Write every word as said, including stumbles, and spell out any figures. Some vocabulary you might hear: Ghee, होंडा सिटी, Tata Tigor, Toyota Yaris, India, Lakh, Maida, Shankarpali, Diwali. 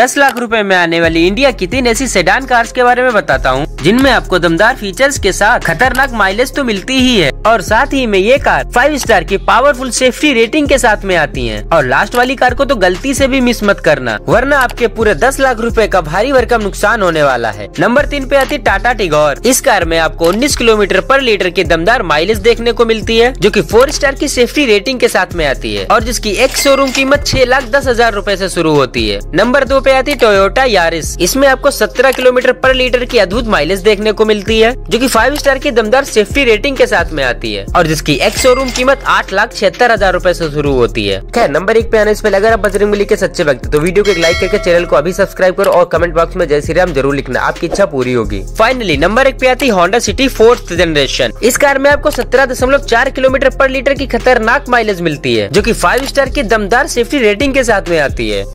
दस लाख रुपए में आने वाली इंडिया की तीन ऐसी सेडान कार्स के बारे में बताता हूँ जिनमें आपको दमदार फीचर्स के साथ खतरनाक माइलेज तो मिलती ही है और साथ ही में ये कार फाइव स्टार की पावरफुल सेफ्टी रेटिंग के साथ में आती है। और लास्ट वाली कार को तो गलती से भी मिस मत करना वरना आपके पूरे दस लाख रुपए का भारी भरकम नुकसान होने वाला है। नंबर तीन पे आती टाटा टिगोर। इस कार में आपको उन्नीस किलोमीटर पर लीटर की दमदार माइलेज देखने को मिलती है जो की फोर स्टार की सेफ्टी रेटिंग के साथ में आती है और जिसकी एक शोरूम कीमत छह लाख दस हजार रूपए से शुरू होती है। नंबर दो पे आती टोयोटा यारिस। इसमें आपको सत्रह किलोमीटर पर लीटर की अद्भुत माइलेज देखने को मिलती है जो कि फाइव स्टार की दमदार सेफ्टी रेटिंग के साथ में आती है और जिसकी एक शोरूम कीमत आठ लाख छिहत्तर हजार रूपए से शुरू होती है। खैर नंबर एक पे आने से पहले अगर आप बजरंगबली के सच्चे भक्त तो वीडियो को एक लाइक करके चैनल को अभी सब्सक्राइब करो और कमेंट बॉक्स में जय श्री राम जरूर लिखना, आपकी इच्छा पूरी होगी। फाइनली नंबर एक पे आती होंडा सिटी फोर्थ जनरेशन। इस कार में आपको सत्रह दशमलव चार किलोमीटर पर लीटर की खतरनाक माइलेज मिलती है जो की फाइव स्टार की दमदार सेफ्टी रेटिंग के साथ में आती है।